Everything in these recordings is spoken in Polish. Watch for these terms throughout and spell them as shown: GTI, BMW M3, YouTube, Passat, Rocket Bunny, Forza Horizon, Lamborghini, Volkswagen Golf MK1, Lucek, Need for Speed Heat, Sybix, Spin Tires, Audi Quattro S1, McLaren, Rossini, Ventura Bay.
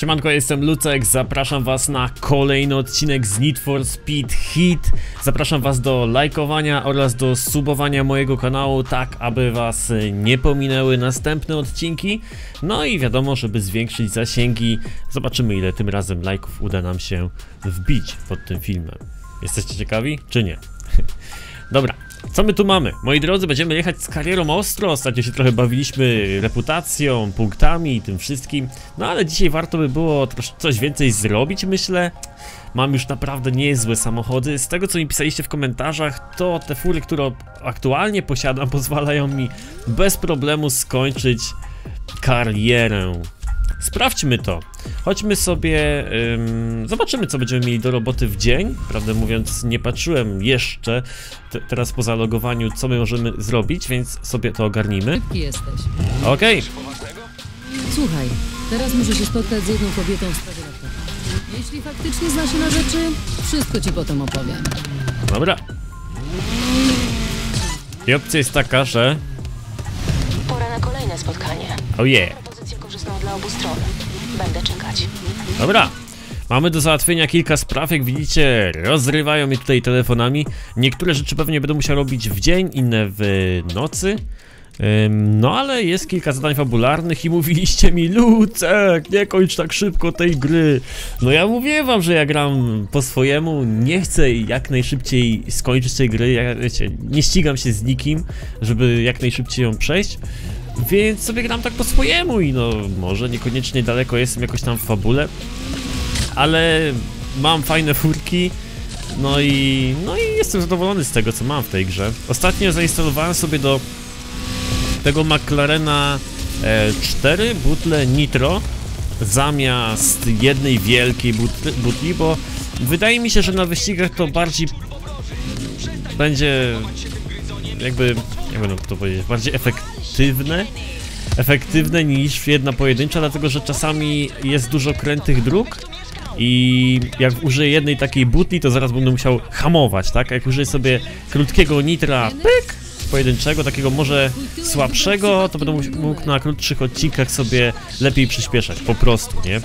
Siemanko, jestem Lucek, zapraszam was na kolejny odcinek z Need for Speed Heat. Zapraszam was do lajkowania oraz do subowania mojego kanału, tak aby was nie pominęły następne odcinki. No i wiadomo, żeby zwiększyć zasięgi, zobaczymy ile tym razem lajków uda nam się wbić pod tym filmem. Jesteście ciekawi, czy nie? Dobra. Co my tu mamy? Moi drodzy, będziemy jechać z karierą ostro, ostatnio się trochę bawiliśmy reputacją, punktami i tym wszystkim. No ale dzisiaj warto by było coś więcej zrobić, myślę. Mam już naprawdę niezłe samochody. Z tego co mi pisaliście w komentarzach, to te fury, które aktualnie posiadam, pozwalają mi bez problemu skończyć karierę. Sprawdźmy to. Chodźmy sobie, zobaczymy co będziemy mieli do roboty w dzień. Prawdę mówiąc nie patrzyłem jeszcze, teraz po zalogowaniu, co my możemy zrobić, więc sobie to ogarnijmy. Okej. Słuchaj, teraz muszę się spotkać z jedną kobietą w sprawie laptopa. Jeśli faktycznie znasz się na rzeczy, wszystko ci potem opowiem. Dobra. I opcja jest taka, że... Pora na kolejne spotkanie. Ojej. Dla obu stron. Będę czekać. Dobra, mamy do załatwienia kilka spraw, jak widzicie rozrywają mnie tutaj telefonami. Niektóre rzeczy pewnie będę musiał robić w dzień, inne w nocy. No ale jest kilka zadań fabularnych i mówiliście mi: Lucek, nie kończ tak szybko tej gry. No ja mówię wam, że ja gram po swojemu, nie chcę jak najszybciej skończyć tej gry, ja, wiecie, nie ścigam się z nikim, żeby jak najszybciej ją przejść. Więc sobie gram tak po swojemu i no może niekoniecznie daleko jestem jakoś tam w fabule, ale mam fajne furki, no i jestem zadowolony z tego co mam w tej grze. Ostatnio zainstalowałem sobie do tego McLarena 4 butle nitro zamiast jednej wielkiej butli, bo wydaje mi się, że na wyścigach to bardziej będzie jakby, nie wiem jak to powiedzieć, bardziej efektywne niż jedna pojedyncza, dlatego że czasami jest dużo krętych dróg i jak użyję jednej takiej butli, to zaraz będę musiał hamować, tak? Jak użyję sobie krótkiego nitra, pyk, pojedynczego, takiego może słabszego, to będę mógł na krótszych odcinkach sobie lepiej przyspieszać, po prostu, nie?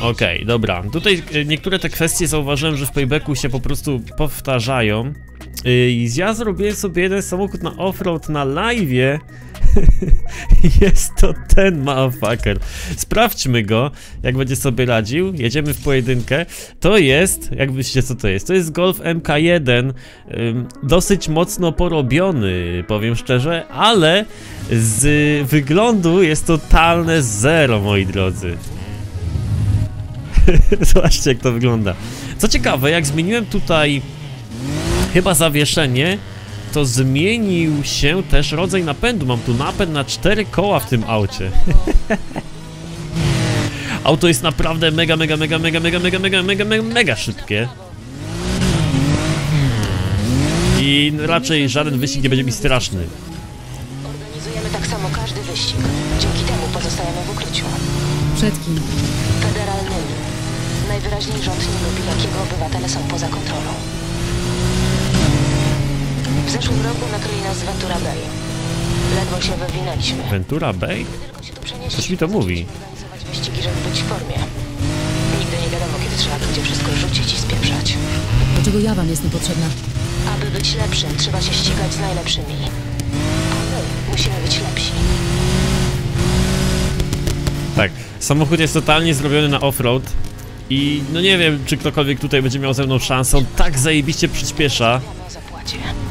Okej, dobra. Tutaj niektóre te kwestie zauważyłem, że w paybacku się po prostu powtarzają. Ja zrobiłem sobie jeden samochód na offroad na live'ie. Jest to ten motherfucker. Sprawdźmy go, jak będzie sobie radził. Jedziemy w pojedynkę. To jest, jak myślicie co to jest? To jest Golf MK1. Dosyć mocno porobiony, powiem szczerze, ale z wyglądu jest totalne zero, moi drodzy. Zobaczcie jak to wygląda. Co ciekawe, jak zmieniłem tutaj chyba zawieszenie, to zmienił się też rodzaj napędu. Mam tu napęd na 4 koła w tym aucie. Auto jest naprawdę mega szybkie. I raczej żaden wyścig nie będzie mi straszny. Organizujemy tak samo każdy wyścig. Dzięki temu pozostajemy w ukryciu. Przed kim? Federalnymi. Najwyraźniej rząd nie lubi, jak jego obywatele są poza kontrolą. W zeszłym roku nakryli nas z Ventura Bay. Ledwo się wywinęliśmy. Ventura Bay? Coś mi to mówi. Wyścigi, żeby być w formie. Nigdy nie wiadomo, kiedy trzeba będzie wszystko rzucić i spieprzać. Dlaczego ja wam jest niepotrzebna? Aby być lepszym, trzeba się ścigać z najlepszymi. A my musimy być lepsi. Tak, samochód jest totalnie zrobiony na offroad. I no nie wiem, czy ktokolwiek tutaj będzie miał ze mną szansę. On tak zajebiście przyspiesza,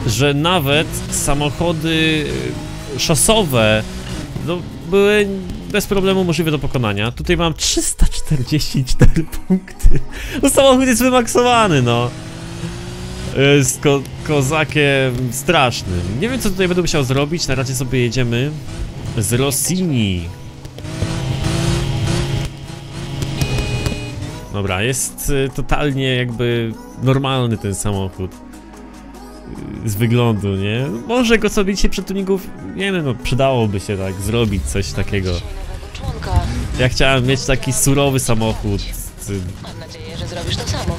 że nawet samochody szosowe no, były bez problemu możliwe do pokonania. Tutaj mam 344 punkty. No samochód jest wymaksowany, no. Z kozakiem strasznym. Nie wiem co tutaj będę musiał zrobić, na razie sobie jedziemy z Rossini. Dobra, jest totalnie jakby normalny ten samochód. Z wyglądu, nie? Może go sobie dzisiaj przed tuningów, nie wiem, no przydałoby się tak zrobić coś takiego. Ja chciałem mieć taki surowy samochód. Mam nadzieję, że zrobisz to samo.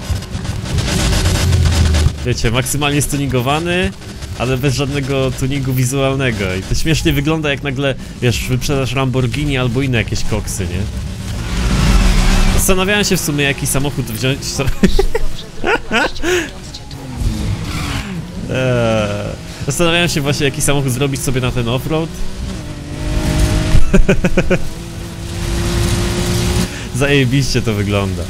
Wiecie, maksymalnie stuningowany, ale bez żadnego tuningu wizualnego i to śmiesznie wygląda, jak nagle, wiesz, wyprzedasz Lamborghini albo inne jakieś koksy, nie? Zastanawiałem się w sumie, jaki samochód wziąć. Zastanawiałem się właśnie, jaki samochód zrobić sobie na ten offroad. Zajebiście to wygląda.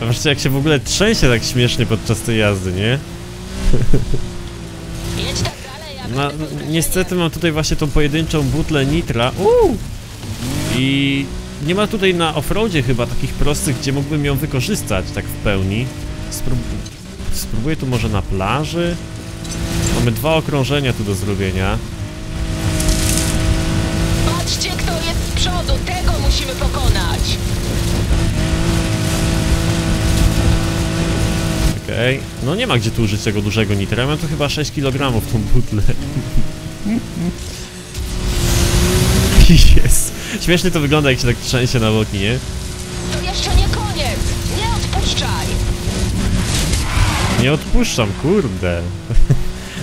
Zobaczcie, jak się w ogóle trzęsie tak śmiesznie podczas tej jazdy, nie? No, niestety mam tutaj właśnie tą pojedynczą butlę nitra. I nie ma tutaj na offroadzie chyba takich prostych, gdzie mógłbym ją wykorzystać tak w pełni. Spróbuję tu może na plaży. Mamy dwa okrążenia tu do zrobienia. Patrzcie, kto jest z przodu, tego musimy pokonać. Okej, no nie ma gdzie tu użyć tego dużego nitra, ja mam tu chyba 6 kg tą butlę. Jest. Śmiesznie to wygląda, jak się tak trzęsie na boki, nie? To jeszcze nie koniec! Nie odpuszczaj! Nie odpuszczam, kurde.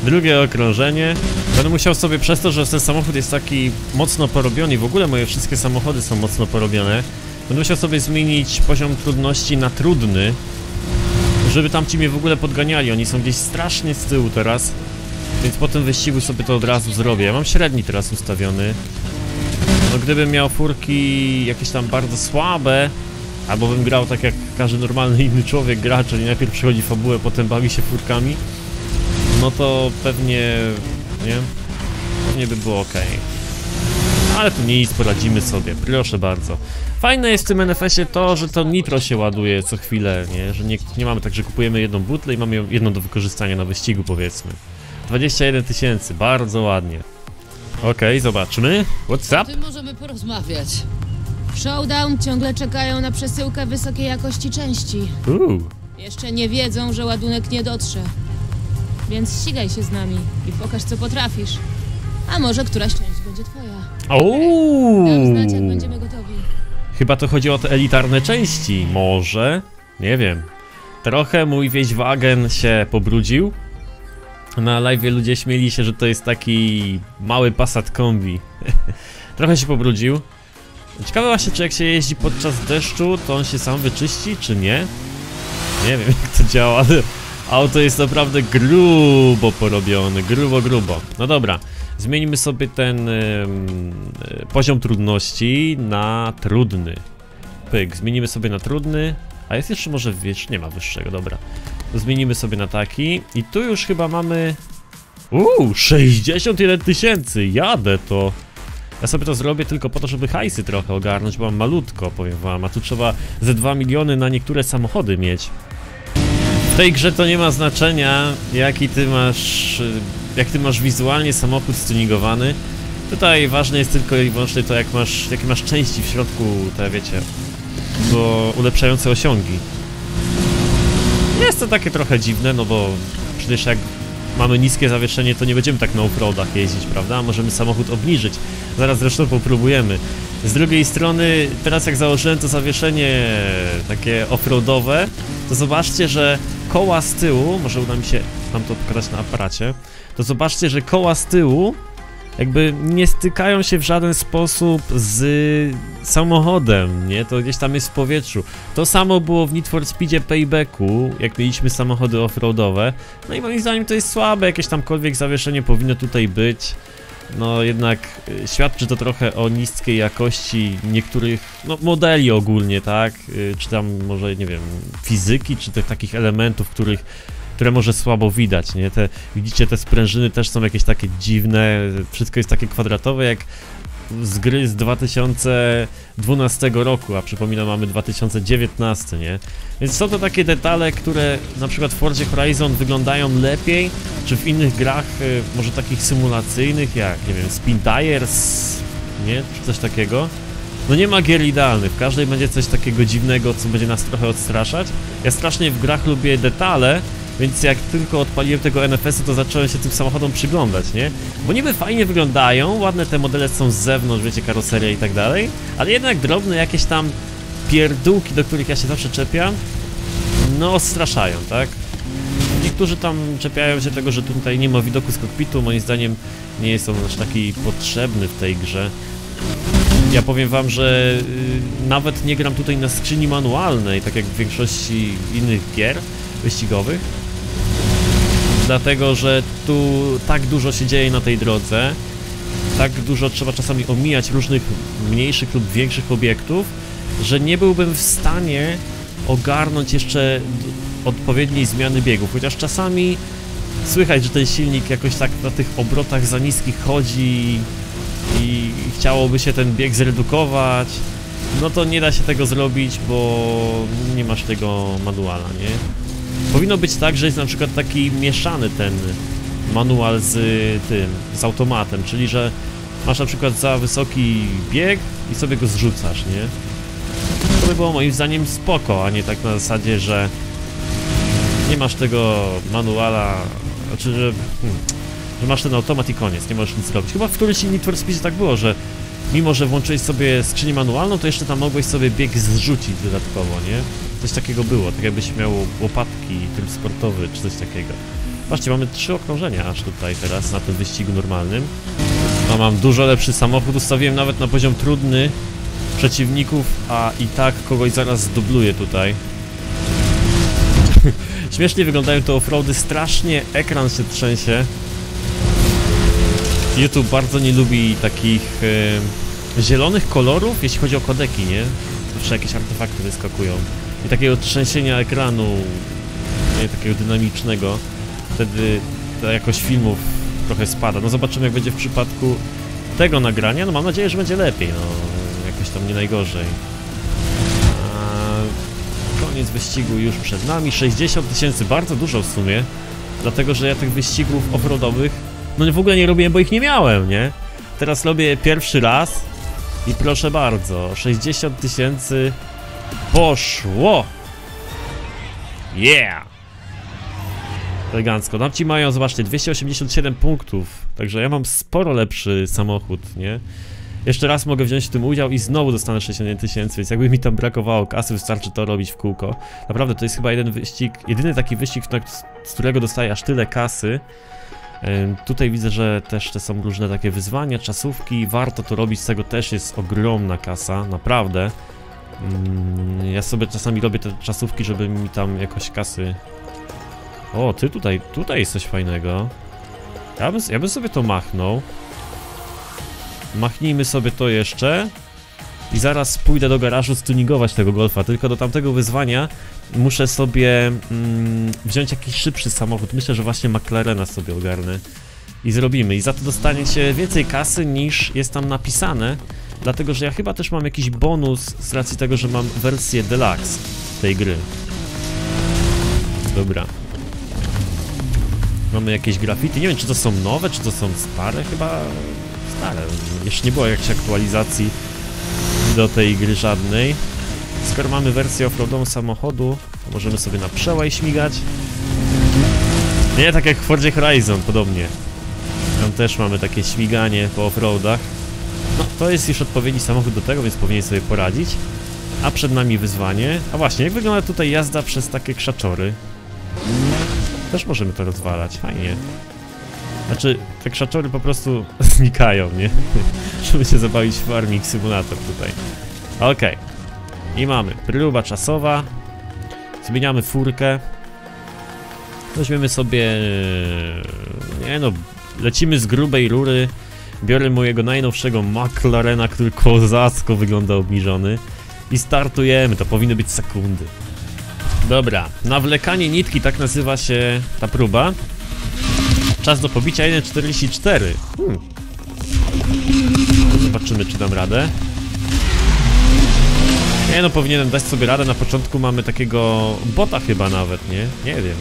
Drugie okrążenie. Będę musiał sobie, przez to, że ten samochód jest taki mocno porobiony, w ogóle moje wszystkie samochody są mocno porobione, będę musiał sobie zmienić poziom trudności na trudny, żeby tamci mnie w ogóle podganiali. Oni są gdzieś strasznie z tyłu teraz, więc po tym wyścigu sobie to od razu zrobię. Ja mam średni teraz ustawiony. No gdybym miał furki jakieś tam bardzo słabe, albo bym grał tak jak każdy normalny inny człowiek gra, czyli najpierw przychodzi fabułę, potem bawi się furkami, no to pewnie, nie? Pewnie by było ok. Ale tu nic, poradzimy sobie, proszę bardzo. Fajne jest w tym NFS-ie to, że to nitro się ładuje co chwilę, nie? Że nie mamy tak, że kupujemy jedną butlę i mamy ją jedną do wykorzystania na wyścigu, powiedzmy. 21 000, bardzo ładnie. Okej, zobaczmy. What's up? Możemy porozmawiać. W Showdown ciągle czekają na przesyłkę wysokiej jakości części. Jeszcze nie wiedzą, że ładunek nie dotrze. Więc ścigaj się z nami i pokaż, co potrafisz. A może któraś część będzie twoja. Dam znać, jak będziemy gotowi. Chyba to chodzi o te elitarne części. Może? Nie wiem. Trochę mój Volkswagen się pobrudził. Na live ludzie śmieli się, że to jest taki mały Passat kombi. Trochę się pobrudził. Ciekawe właśnie, czy jak się jeździ podczas deszczu, to on się sam wyczyści, czy nie? Nie wiem, jak to działa, ale auto jest naprawdę grubo porobione, grubo. No dobra, zmienimy sobie ten poziom trudności na trudny. Pyk, zmienimy sobie na trudny. A jest jeszcze może, wiesz, nie ma wyższego, dobra. Zmienimy sobie na taki i tu już chyba mamy... 61 000, jadę to! Ja sobie to zrobię tylko po to, żeby hajsy trochę ogarnąć, bo mam malutko, powiem wam, a tu trzeba ze 2 miliony na niektóre samochody mieć. W tej grze to nie ma znaczenia, jak ty masz wizualnie samochód stuningowany. Tutaj ważne jest tylko i wyłącznie to, jakie masz części w środku, te, wiecie, do ulepszające osiągi. Jest to takie trochę dziwne, no bo przecież jak mamy niskie zawieszenie, to nie będziemy tak na offroadach jeździć, prawda? Możemy samochód obniżyć. Zaraz zresztą popróbujemy. Z drugiej strony, teraz jak założyłem to zawieszenie takie offroadowe, to zobaczcie, że koła z tyłu, może uda mi się tam to pokazać na aparacie, to zobaczcie, że koła z tyłu jakby nie stykają się w żaden sposób z samochodem, nie? To gdzieś tam jest w powietrzu. To samo było w Need for Speedzie Paybacku, jak mieliśmy samochody offroadowe. No i moim zdaniem to jest słabe, jakieś tamkolwiek zawieszenie powinno tutaj być. No jednak świadczy to trochę o niskiej jakości niektórych, no, modeli ogólnie, tak? Czy tam może, nie wiem, fizyki, czy tych takich elementów, które może słabo widać, nie? Widzicie, te sprężyny też są jakieś takie dziwne, wszystko jest takie kwadratowe jak z gry z 2012 roku, a przypominam, mamy 2019, nie? Więc są to takie detale, które na przykład w Forza Horizon wyglądają lepiej, czy w innych grach, może takich symulacyjnych, jak, nie wiem, Spin Tires, nie? Czy coś takiego. No nie ma gier idealnych, w każdej będzie coś takiego dziwnego, co będzie nas trochę odstraszać. Ja strasznie w grach lubię detale, Więc jak tylko odpaliłem tego NFS-u, to zacząłem się tym samochodom przyglądać, nie? Bo niby fajnie wyglądają, ładne te modele są z zewnątrz, wiecie, karoseria i tak dalej, ale jednak drobne jakieś tam pierdółki, do których ja się zawsze czepiam, no odstraszają, tak? Niektórzy tam czepiają się tego, że tutaj nie ma widoku z kokpitu, moim zdaniem nie jest on aż taki potrzebny w tej grze. Ja powiem wam, że nawet nie gram tutaj na skrzyni manualnej, tak jak w większości innych gier wyścigowych, dlatego że tu tak dużo się dzieje na tej drodze, tak dużo trzeba czasami omijać różnych mniejszych lub większych obiektów, że nie byłbym w stanie ogarnąć jeszcze odpowiedniej zmiany biegów, chociaż czasami słychać, że ten silnik jakoś tak na tych obrotach za niskich chodzi i chciałoby się ten bieg zredukować, no to nie da się tego zrobić, bo nie masz tego manuala, nie? Powinno być tak, że jest na przykład taki mieszany ten manual z tym, z automatem, czyli że masz na przykład za wysoki bieg i sobie go zrzucasz, nie? To by było moim zdaniem spoko, a nie tak na zasadzie, że nie masz tego manuala, znaczy, że masz ten automat i koniec, nie możesz nic zrobić. Chyba w którymś Need for Speed tak było, że mimo, że włączyłeś sobie skrzynię manualną, to jeszcze tam mogłeś sobie bieg zrzucić dodatkowo, nie? Coś takiego było, tak jakbyś miał łopatki, tryb sportowy, czy coś takiego. Patrzcie, mamy 3 okrążenia aż tutaj teraz, na tym wyścigu normalnym. No, mam dużo lepszy samochód, ustawiłem nawet na poziom trudny przeciwników, a i tak kogoś zaraz zdubluję tutaj. Śmiesznie wyglądają te offroady, strasznie ekran się trzęsie. YouTube bardzo nie lubi takich zielonych kolorów, jeśli chodzi o kodeki, nie? Zawsze jakieś artefakty wyskakują. I takiego trzęsienia ekranu, nie, takiego dynamicznego, wtedy ta jakość filmów trochę spada. No zobaczymy, jak będzie w przypadku tego nagrania. No mam nadzieję, że będzie lepiej, no jakoś tam nie najgorzej. Koniec wyścigu już przed nami, 60 000, bardzo dużo w sumie, dlatego że ja tych wyścigów offroadowych no w ogóle nie robiłem, bo ich nie miałem, nie? Teraz robię pierwszy raz i proszę bardzo, 60 000 poszło! Yeah! Elegancko, tam ci mają, zobaczcie, 287 punktów, także ja mam sporo lepszy samochód, nie? Jeszcze raz mogę wziąć w tym udział i znowu dostanę 60 000, więc jakby mi tam brakowało kasy, wystarczy to robić w kółko. Naprawdę, to jest chyba jeden wyścig, jedyny taki wyścig, z którego dostaję aż tyle kasy. Tutaj widzę, że też te są różne takie wyzwania, czasówki, warto to robić, z tego też jest ogromna kasa, naprawdę. Ja sobie czasami robię te czasówki, żeby mi tam jakoś kasy... O, ty tutaj jest coś fajnego. Ja bym sobie to machnął. Machnijmy sobie to jeszcze i zaraz pójdę do garażu stuningować tego golfa, tylko do tamtego wyzwania muszę sobie wziąć jakiś szybszy samochód, myślę, że właśnie McLarena sobie ogarnę i zrobimy, i za to dostaniecie więcej kasy niż jest tam napisane, dlatego że ja chyba też mam jakiś bonus z racji tego, że mam wersję deluxe tej gry. Dobra. Mamy jakieś graffiti, nie wiem, czy to są nowe, czy to są stare, chyba... Ale jeszcze nie było jakiejś aktualizacji do tej gry żadnej. Skoro mamy wersję offroadową samochodu, to możemy sobie na przełaj śmigać. Nie, tak jak w Forzie Horizon, podobnie. Tam też mamy takie śmiganie po offroadach. No, to jest już odpowiedni samochód do tego, więc powinien sobie poradzić. A przed nami wyzwanie. A właśnie, jak wygląda tutaj jazda przez takie krzaczory? Też możemy to rozwalać, fajnie. Znaczy, te krzaczory po prostu znikają, nie? Żeby się zabawić w Farming Simulator tutaj. Okej. I mamy próba czasowa. Zmieniamy furkę. Weźmiemy sobie... Nie no, lecimy z grubej rury. Biorę mojego najnowszego McLarena, który kozacko wygląda obniżony. I startujemy, to powinny być sekundy. Dobra, nawlekanie nitki, tak nazywa się ta próba. Czas do pobicia 1:44. Zobaczymy, czy dam radę. Nie no, powinienem dać sobie radę. Na początku mamy takiego bota chyba nawet, nie? Nie wiem.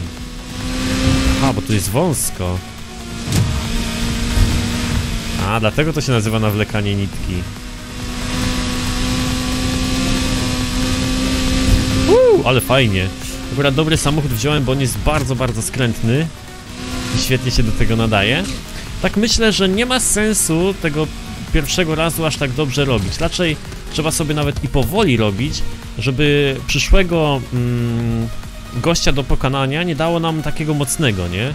A, bo tu jest wąsko. A, dlatego to się nazywa nawlekanie nitki. Ale fajnie. Akurat dobry samochód wziąłem, bo on jest bardzo, bardzo skrętny i świetnie się do tego nadaje. Tak myślę, że nie ma sensu tego pierwszego razu aż tak dobrze robić. Raczej trzeba sobie nawet i powoli robić, żeby przyszłego gościa do pokonania nie dało nam takiego mocnego, nie?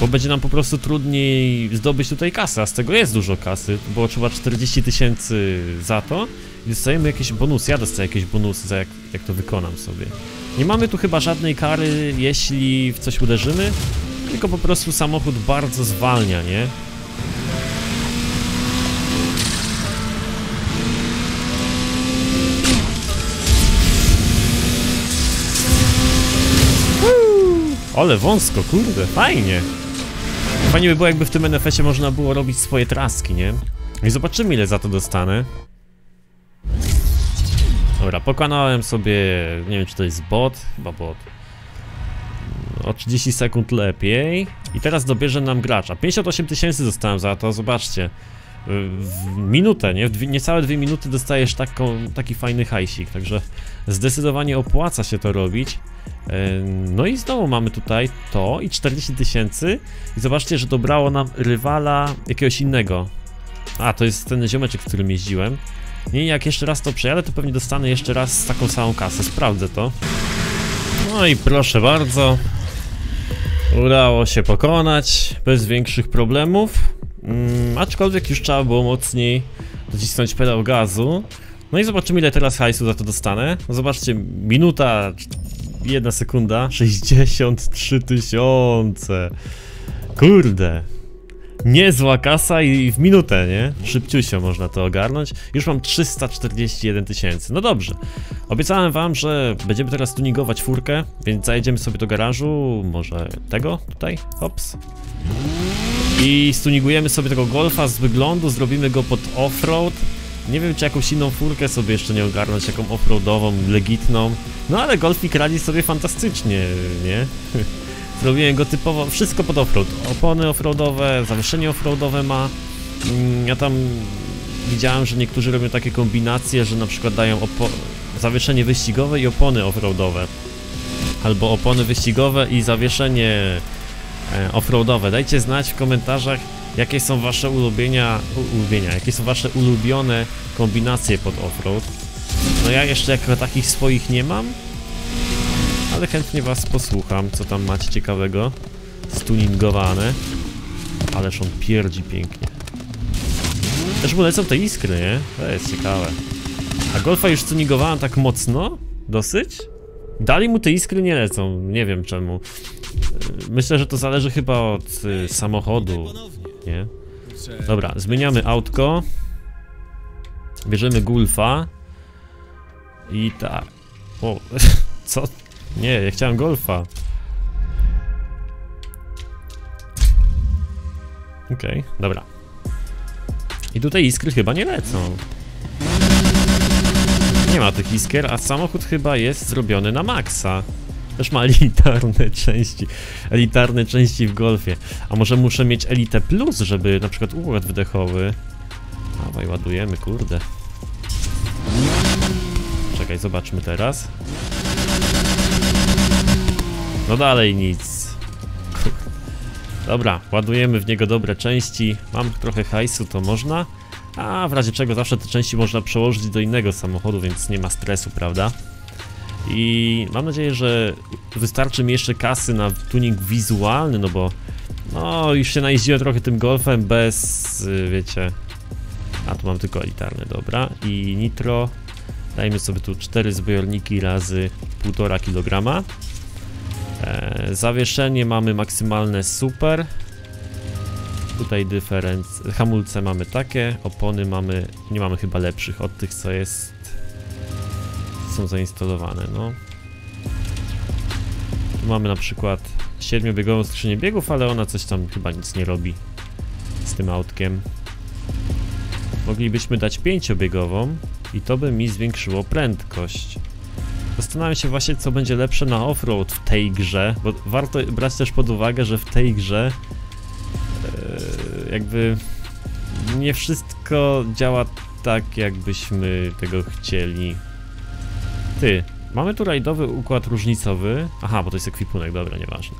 Bo będzie nam po prostu trudniej zdobyć tutaj kasę, a z tego jest dużo kasy, bo trzeba 40 000 za to i dostajemy jakieś bonusy, ja dostaję jakieś bonusy za jak to wykonam sobie. Nie mamy tu chyba żadnej kary, jeśli w coś uderzymy, tylko po prostu samochód bardzo zwalnia, nie? Ale wąsko, kurde, fajnie. Fajnie by było, jakby w tym NFS-ie można było robić swoje traski, nie? I zobaczymy, ile za to dostanę. Dobra, pokonałem sobie, nie wiem, czy to jest bot, chyba bot. O 30 sekund lepiej. I teraz dobierze nam gracza. 58 000 dostałem za to, zobaczcie. W minutę, nie? Niecałe 2 minuty dostajesz taki fajny hajsik, także zdecydowanie opłaca się to robić. No i znowu mamy tutaj to i 40 000 i zobaczcie, że dobrało nam rywala jakiegoś innego. A, to jest ten ziomeczek, w którym jeździłem. Nie, jak jeszcze raz to przejadę, to pewnie dostanę jeszcze raz taką samą kasę, sprawdzę to. No i proszę bardzo. Udało się pokonać, bez większych problemów. Aczkolwiek już trzeba było mocniej docisnąć pedał gazu. No i zobaczymy, ile teraz hajsu za to dostanę. No zobaczcie, minuta, 1 sekunda, 63 000. Kurde, niezła kasa i w minutę, nie? Szybciusio można to ogarnąć. Już mam 341 000. No dobrze, obiecałem wam, że będziemy teraz tuningować furkę, więc zajedziemy sobie do garażu, może tego tutaj, hops. I stunigujemy sobie tego Golfa z wyglądu, zrobimy go pod offroad. Nie wiem, czy jakąś inną furkę sobie jeszcze nie ogarnąć, jaką offroadową, legitną. No ale Golfik radzi sobie fantastycznie, nie? Zrobiłem go typowo, wszystko pod offroad. Opony offroadowe, zawieszenie offroadowe ma. Ja tam widziałem, że niektórzy robią takie kombinacje, że na przykład dają zawieszenie wyścigowe i opony offroadowe. Albo opony wyścigowe i zawieszenie offroadowe. Dajcie znać w komentarzach, jakie są wasze ulubione kombinacje pod offroad. No ja jeszcze jako takich swoich nie mam, ale chętnie was posłucham, co tam macie ciekawego stuningowane. Ależ on pierdzi pięknie. Też mu lecą te iskry, nie? To jest ciekawe. A Golfa już stuningowałem tak mocno, dosyć. Dalej mu te iskry nie lecą, nie wiem czemu. Myślę, że to zależy chyba od samochodu, nie? Dobra, zmieniamy autko. Bierzemy Golfa. I tak. O, co? Nie, ja chciałem Golfa. Okej, dobra. I tutaj iskry chyba nie lecą. Nie ma tych iskier, a samochód chyba jest zrobiony na maksa. Też ma elitarne części w Golfie. A może muszę mieć Elite Plus, żeby na przykład układ wydechowy. Dawaj, ładujemy, kurde. Czekaj, zobaczmy teraz. No dalej nic. Dobra, ładujemy w niego dobre części. Mam trochę hajsu, to można. A w razie czego zawsze te części można przełożyć do innego samochodu, więc nie ma stresu, prawda? I mam nadzieję, że wystarczy mi jeszcze kasy na tuning wizualny, no bo no już się najeździłem trochę tym Golfem bez, wiecie. A tu mam tylko elitarne, dobra. I nitro. Dajmy sobie tu 4 zbiorniki razy 1,5 kg. Zawieszenie mamy maksymalne super. Tutaj hamulce mamy takie, opony mamy, nie mamy chyba lepszych od tych, co jest, są zainstalowane, no. Tu mamy na przykład 7-biegową skrzynię biegów, ale ona coś tam chyba nic nie robi z tym autkiem. Moglibyśmy dać 5-biegową i to by mi zwiększyło prędkość. Zastanawiam się właśnie, co będzie lepsze na offroad w tej grze, bo warto brać też pod uwagę, że w tej grze jakby nie wszystko działa tak, jakbyśmy tego chcieli. Ty, Mamy tu rajdowy układ różnicowy. Aha, bo to jest ekwipunek, dobra, nieważne.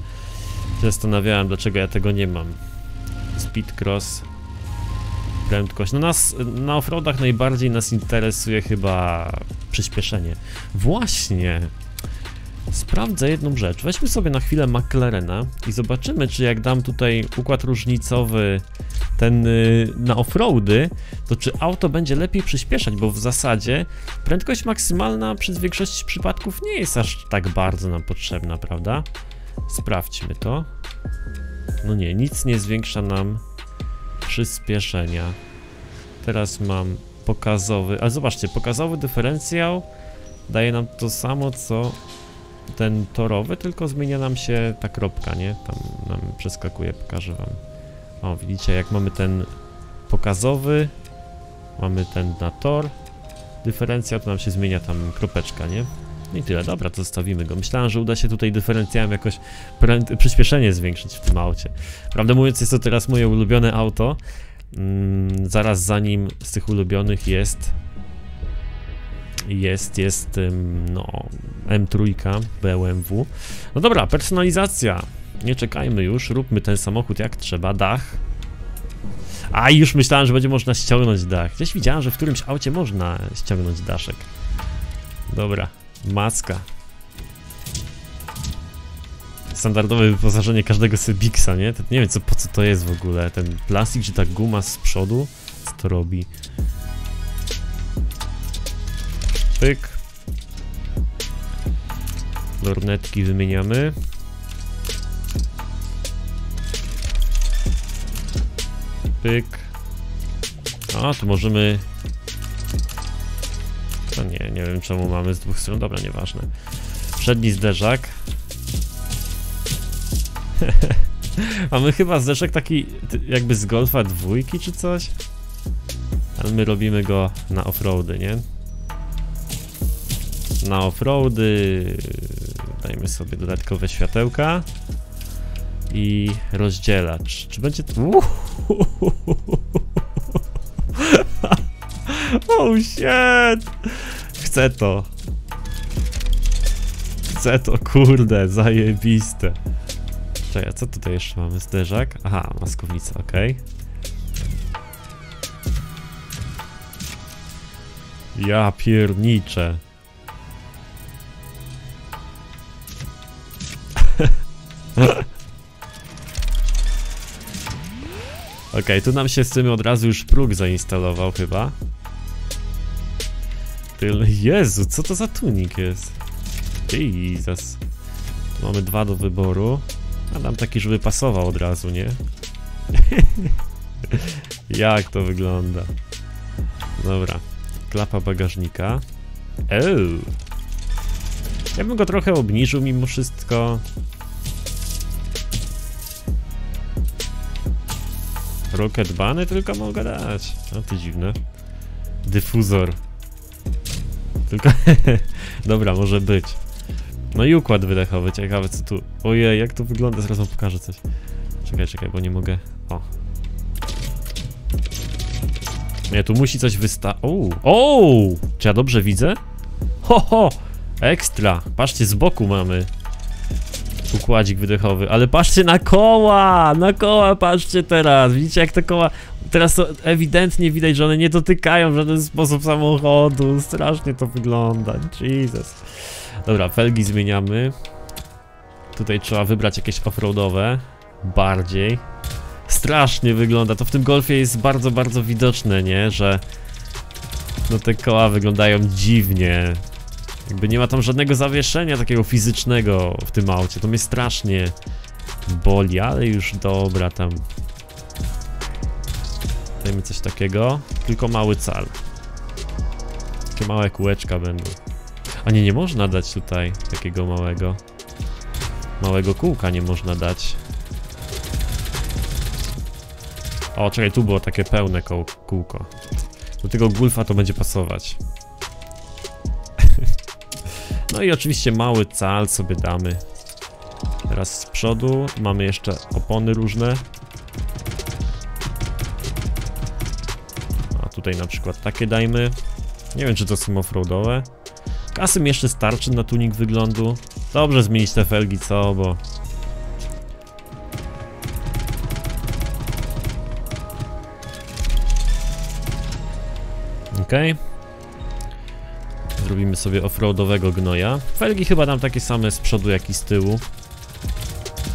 Zastanawiałem, dlaczego ja tego nie mam. Speed cross, prędkość. No nas na offroadach najbardziej nas interesuje chyba przyspieszenie. Właśnie. Sprawdzę jedną rzecz. Weźmy sobie na chwilę McLarena i zobaczymy, czy jak dam tutaj układ różnicowy ten na offroady, to czy auto będzie lepiej przyspieszać, bo w zasadzie prędkość maksymalna przez większość przypadków nie jest aż tak bardzo nam potrzebna, prawda? Sprawdźmy to. No nie, nic nie zwiększa nam przyspieszenia. Teraz mam pokazowy, ale zobaczcie, pokazowy dyferencjał daje nam to samo, co ten torowy, tylko zmienia nam się ta kropka, nie? Tam nam przeskakuje, pokażę wam. O, widzicie, jak mamy ten pokazowy, mamy ten na tor, dyferencjał, to nam się zmienia tam kropeczka, nie? No i tyle, dobra, to zostawimy go. Myślałem, że uda się tutaj dyferencjałem jakoś przyspieszenie zwiększyć w tym aucie. Prawdę mówiąc, jest to teraz moje ulubione auto. Zaraz za nim z tych ulubionych jest... no, M3 BMW. No dobra, personalizacja. Nie czekajmy już, róbmy ten samochód jak trzeba. Dach. A już myślałem, że będzie można ściągnąć dach. Gdzieś widziałem, że w którymś aucie można ściągnąć daszek. Dobra, maska. Standardowe wyposażenie każdego Sybixa, nie? Nie wiem, po co to jest w ogóle. Ten plastik czy ta guma z przodu? Co to robi? Pyk. Lornetki wymieniamy. Pyk. A, tu możemy... No nie, nie wiem czemu mamy z dwóch stron, dobra, nieważne. Przedni zderzak. Mamy chyba zderzak taki jakby z Golfa dwójki czy coś. Ale my robimy go na offroady, nie? Na offroady dajmy sobie dodatkowe światełka i rozdzielacz. Czy będzie to... Oh shit! Chcę to. Chcę to, kurde, zajebiste. Czekaj, a co tutaj jeszcze mamy? Zderzak? Aha, maskownica, ok. Ja pierniczę. Okej, tu nam się z tym od razu już próg zainstalował chyba. Jezu, co to za tunik jest? Jesus. Mamy dwa do wyboru. A nam taki, żeby pasował od razu, nie? Jak to wygląda? Dobra, klapa bagażnika. Ew. Ja bym go trochę obniżył mimo wszystko. Rocket Bunny tylko mogę dać. No to dziwne. Dyfuzor. Tylko... Dobra, może być. No i układ wydechowy. Ciekawe co tu... Ojej, jak to wygląda? Zaraz wam pokażę coś. Czekaj, bo nie mogę... O. Nie, tu musi coś O! Czy ja dobrze widzę? Ho, ho! Ekstra! Patrzcie, z boku mamy układzik wydechowy, ale patrzcie na koła! Na koła patrzcie teraz! Widzicie jak te koła... Teraz to ewidentnie widać, że one nie dotykają w żaden sposób samochodu. Strasznie to wygląda. Jesus. Dobra, felgi zmieniamy. Tutaj trzeba wybrać jakieś offroadowe. Bardziej. Strasznie wygląda. To w tym Golfie jest bardzo, bardzo widoczne, nie? Że... No te koła wyglądają dziwnie. Jakby nie ma tam żadnego zawieszenia takiego fizycznego w tym aucie. To mnie strasznie boli, ale już dobra tam. Dajmy coś takiego. Tylko mały cal. Takie małe kółeczka będą. A nie, nie można dać tutaj takiego małego. Małego kółka nie można dać. O, czekaj, tu było takie pełne kółko. Do tego Golfa to będzie pasować. No i oczywiście mały cal sobie damy. Teraz z przodu mamy jeszcze opony różne. A tutaj na przykład takie dajmy. Nie wiem czy to są offroadowe. Kasy mi jeszcze starczy na tuning wyglądu. Dobrze zmienić te felgi, co, bo... Okej. Zrobimy sobie offroadowego gnoja. Felgi chyba tam takie same z przodu, jak i z tyłu.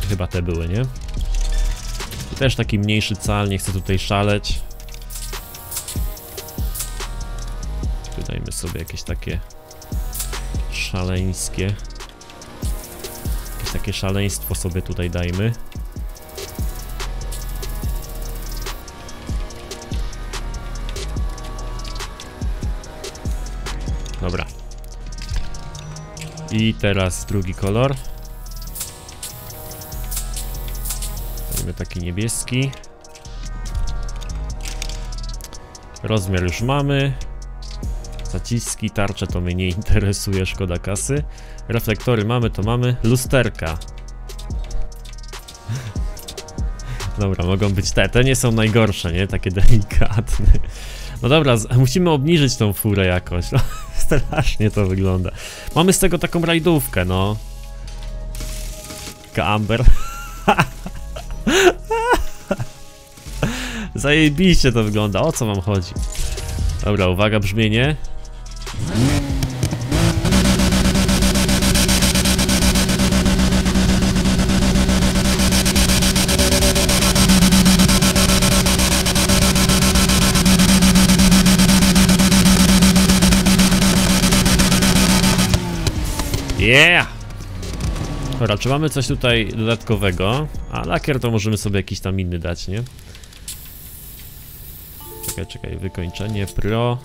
Chyba te były, nie? Też taki mniejszy cal, nie chcę tutaj szaleć. Dajmy sobie jakieś takie szaleńskie. Jakieś takie szaleństwo sobie tutaj dajmy. Dobra. I teraz drugi kolor. Dajmy taki niebieski. Rozmiar już mamy. Zaciski, tarcze to mnie nie interesuje, szkoda kasy. Reflektory mamy, to mamy. Lusterka. Dobra, mogą być te. Te nie są najgorsze, nie? Takie delikatne. No dobra, musimy obniżyć tą furę jakoś. No, strasznie to wygląda. Mamy z tego taką rajdówkę, no. Camber. Zajebiście to wygląda. O co wam chodzi? Dobra, uwaga, brzmienie. Yeah! Dobra, czy mamy coś tutaj dodatkowego? A lakier to możemy sobie jakiś tam inny dać, nie? Czekaj, wykończenie pro.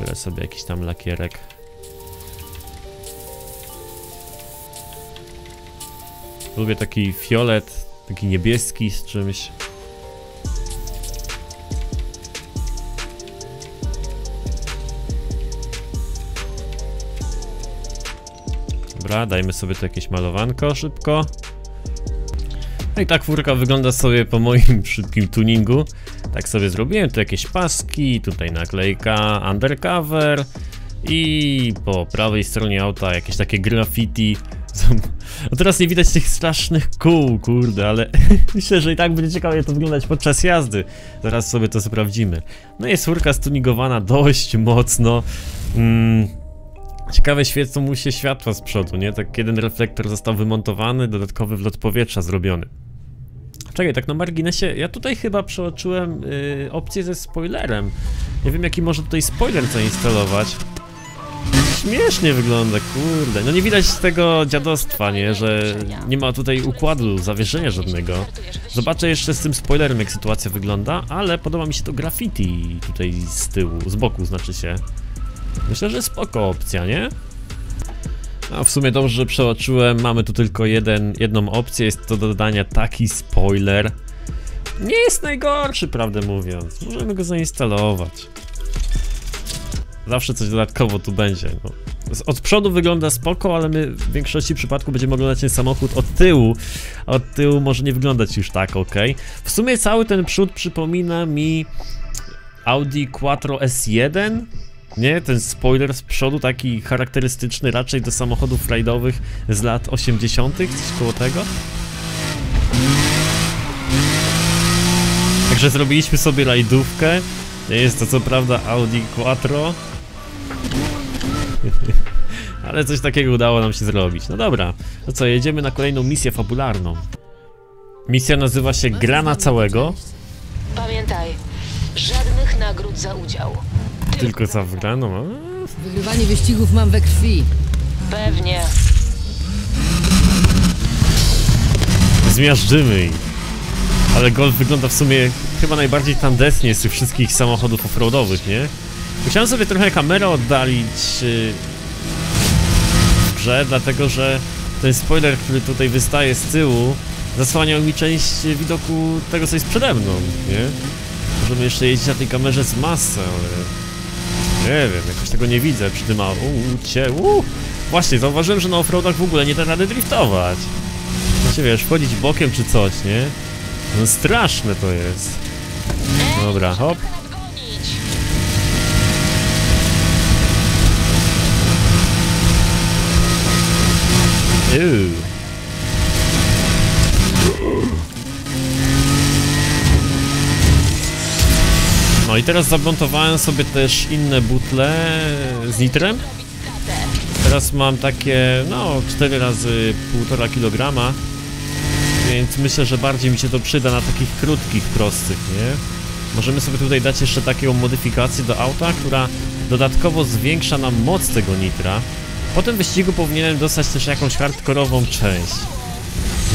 Biorę sobie jakiś tam lakierek. Lubię taki fiolet, taki niebieski z czymś. Dobra, dajmy sobie tu jakieś malowanko szybko. No i tak furka wygląda sobie po moim szybkim tuningu. Tak sobie zrobiłem, tu jakieś paski, tutaj naklejka undercover i po prawej stronie auta jakieś takie graffiti. No teraz nie widać tych strasznych kół, kurde, ale myślę, że i tak będzie ciekawie to wyglądać podczas jazdy. Zaraz sobie to sprawdzimy. No jest furka stunigowana dość mocno. Ciekawe świecą mu się światła z przodu, nie? Tak jeden reflektor został wymontowany, dodatkowy wlot powietrza zrobiony. Czekaj, tak na marginesie, ja tutaj chyba przeoczyłem opcję ze spoilerem. Nie wiem, jaki może tutaj spoiler zainstalować. Śmiesznie wygląda, kurde. No nie widać tego dziadostwa, nie? Że nie ma tutaj układu, zawieszenia żadnego. Zobaczę jeszcze z tym spoilerem, jak sytuacja wygląda, ale podoba mi się to graffiti tutaj z tyłu, z boku znaczy się. Myślę, że spoko opcja, nie? No w sumie dobrze, że przeoczyłem, mamy tu tylko jedną opcję, jest to dodania taki spoiler. Nie jest najgorszy, prawdę mówiąc, możemy go zainstalować. Zawsze coś dodatkowo tu będzie, no. Od przodu wygląda spoko, ale my w większości przypadków będziemy oglądać ten samochód od tyłu. Od tyłu może nie wyglądać już tak, ok? W sumie cały ten przód przypomina mi Audi Quattro S1. Nie, ten spoiler z przodu taki charakterystyczny raczej do samochodów rajdowych z lat 80. coś koło tego. Także zrobiliśmy sobie rajdówkę. Nie jest to co prawda Audi Quattro, ale coś takiego udało nam się zrobić. No dobra, to co, jedziemy na kolejną misję fabularną. Misja nazywa się Gra na całego. Pamiętaj, żadnych nagród za udział. Tylko za wygraną. Wygrywanie wyścigów mam we krwi. Pewnie. Zmiażdżymy ich. Ale Golf wygląda w sumie chyba najbardziej tandetnie z tych wszystkich samochodów offroadowych, nie? Musiałem sobie trochę kamerę oddalić w grze, dlatego że ten spoiler, który tutaj wystaje z tyłu, zasłaniał mi część widoku tego, co jest przede mną, nie? Możemy jeszcze jeździć na tej kamerze z masą, ale... Nie wiem, jakoś tego nie widzę przy tym aucie. Właśnie, zauważyłem, że na offroadach w ogóle nie da rady driftować. Znaczy wiesz, wchodzić bokiem czy coś, nie? No straszne to jest. Dobra, hop. Ooh. No i teraz zamontowałem sobie też inne butle z nitrem. Teraz mam takie, no, 4 razy 1,5 kg. Więc myślę, że bardziej mi się to przyda na takich krótkich, prostych, nie? Możemy sobie tutaj dać jeszcze taką modyfikację do auta, która dodatkowo zwiększa nam moc tego nitra. Po tym wyścigu powinienem dostać też jakąś hardkorową część.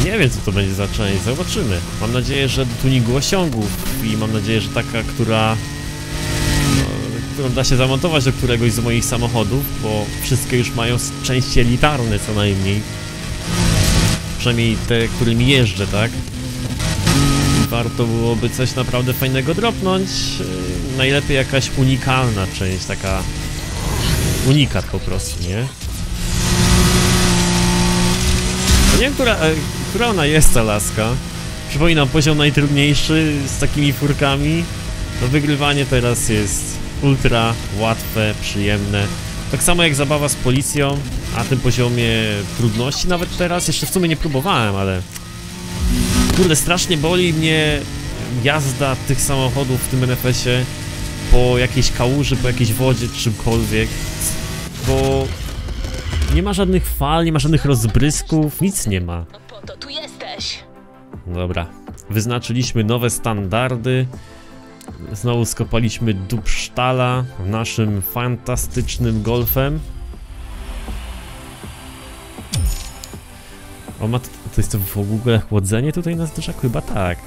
Nie wiem, co to będzie za część, zobaczymy. Mam nadzieję, że do tuningu osiągów i mam nadzieję, że taka, która... którą da się zamontować do któregoś z moich samochodów, bo wszystkie już mają części elitarne co najmniej. Przynajmniej te, którymi jeżdżę, tak? Warto byłoby coś naprawdę fajnego dropnąć. Najlepiej jakaś unikalna część, taka... unikat po prostu, nie? Nie wiem, która ona jest, ta laska. Przypominam, poziom najtrudniejszy z takimi furkami. To wygrywanie teraz jest ultra łatwe, przyjemne. Tak samo jak zabawa z policją, a tym poziomie trudności nawet teraz. Jeszcze w sumie nie próbowałem, ale... kurde, strasznie boli mnie jazda tych samochodów w tym NFS-ie po jakiejś kałuży, po jakiejś wodzie, czymkolwiek. Bo... nie ma żadnych fal, nie ma żadnych rozbrysków, nic nie ma. No po to tu jesteś. Dobra, wyznaczyliśmy nowe standardy. Znowu skopaliśmy dupsztala naszym fantastycznym golfem. O mat... to jest to w ogóle chłodzenie tutaj na zderzaku? Chyba tak.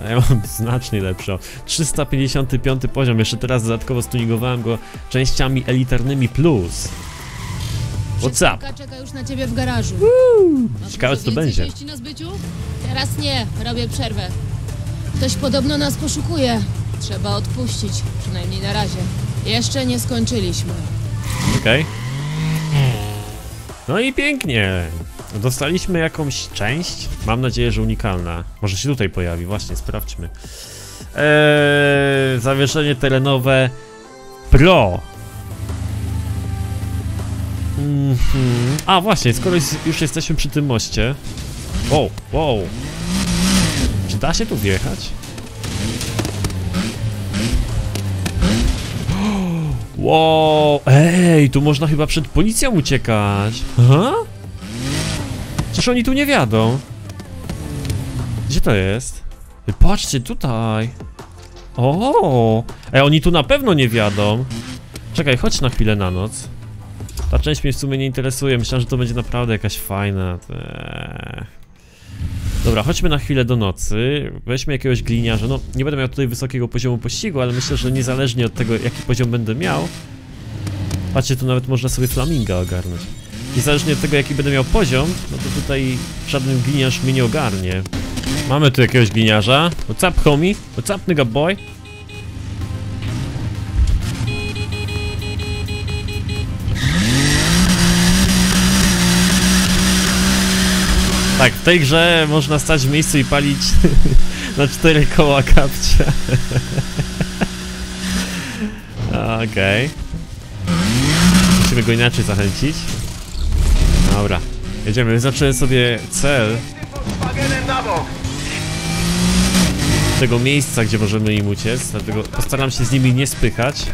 A ja mam znacznie lepszą. 355 poziom, jeszcze teraz dodatkowo stuningowałem go częściami elitarnymi plus. What's up? Czeka już na ciebie w garażu. Ciekawe, co to będzie. Na zbyciu? Teraz nie, robię przerwę. Ktoś podobno nas poszukuje. Trzeba odpuścić, przynajmniej na razie. Jeszcze nie skończyliśmy. Okej. No i pięknie. Dostaliśmy jakąś część. Mam nadzieję, że unikalna. Może się tutaj pojawi, właśnie, sprawdźmy. Zawieszenie terenowe Pro. A właśnie, skoro już jesteśmy przy tym moście. Wow, wow. Czy da się tu wjechać? Wow, ej, tu można chyba przed policją uciekać. Aha? Przecież oni tu nie wiadą. Gdzie to jest? Patrzcie, tutaj. O, ej, oni tu na pewno nie wiadą. Czekaj, chodź na chwilę na noc. Ta część mnie w sumie nie interesuje, myślałem, że to będzie naprawdę jakaś fajna. Dobra, chodźmy na chwilę do nocy, weźmy jakiegoś gliniarza, no nie będę miał tutaj wysokiego poziomu pościgu, ale myślę, że niezależnie od tego, jaki poziom będę miał. Patrzcie, tu nawet można sobie flaminga ogarnąć. Niezależnie od tego, jaki będę miał poziom, no to tutaj żaden gliniarz mnie nie ogarnie. Mamy tu jakiegoś gliniarza. What's up, homie? What's up, nigga boy? Tak, w tej grze można stać w miejscu i palić na 4 koła kapcia. Okej. Musimy go inaczej zachęcić. Dobra, jedziemy. Wyznaczyłem sobie cel tego miejsca, gdzie możemy im uciec, dlatego postaram się z nimi nie spychać.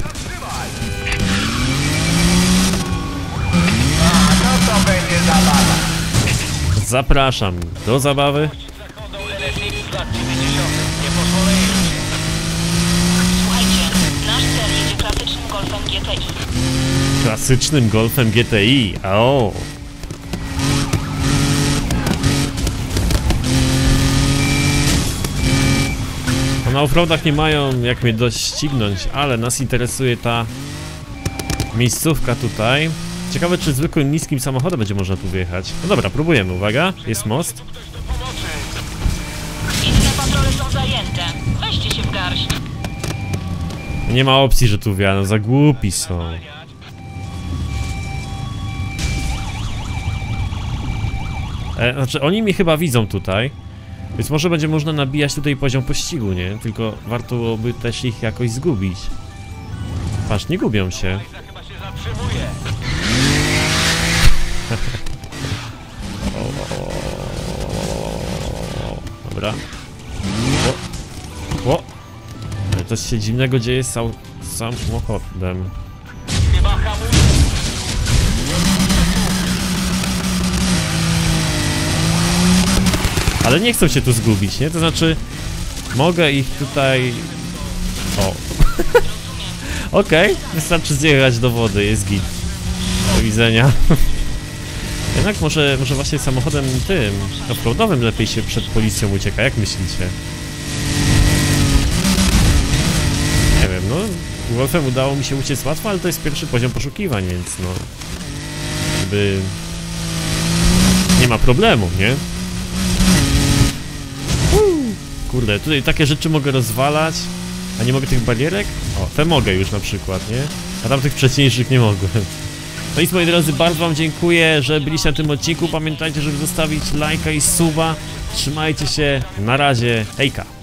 Zapraszam do zabawy. Klasycznym golfem GTI. O. Na offroadach nie mają jak mnie doścignąć, ale nas interesuje ta miejscówka tutaj. Ciekawe, czy zwykłym niskim samochodem będzie można tu wjechać. No dobra, próbujemy, uwaga, jest most. Inne patrole są zajęte. Weźcie się w garść. Nie ma opcji, że tu wjadą, za głupi są. Znaczy, oni mnie chyba widzą tutaj. Więc może będzie można nabijać tutaj poziom pościgu, nie? Tylko warto byłoby też ich jakoś zgubić. Patrz, nie gubią się. coś się dziwnego dzieje z samochodem. Ale nie chcą się tu zgubić, nie? To znaczy, mogę ich tutaj... O. Okej, wystarczy zjechać do wody, jest git. Do widzenia. Jednak może właśnie samochodem tym, offroadowym lepiej się przed policją ucieka, jak myślicie? Nie wiem, no... Golfem udało mi się uciec łatwo, ale to jest pierwszy poziom poszukiwań, więc no... Jakby... Nie ma problemu, nie? Kurde, tutaj takie rzeczy mogę rozwalać, a nie mogę tych barierek? O, te mogę już na przykład, nie? A tamtych wcześniejszych nie mogłem. No nic, moi drodzy, bardzo wam dziękuję, że byliście na tym odcinku. Pamiętajcie, żeby zostawić lajka i suba. Trzymajcie się, na razie, hejka!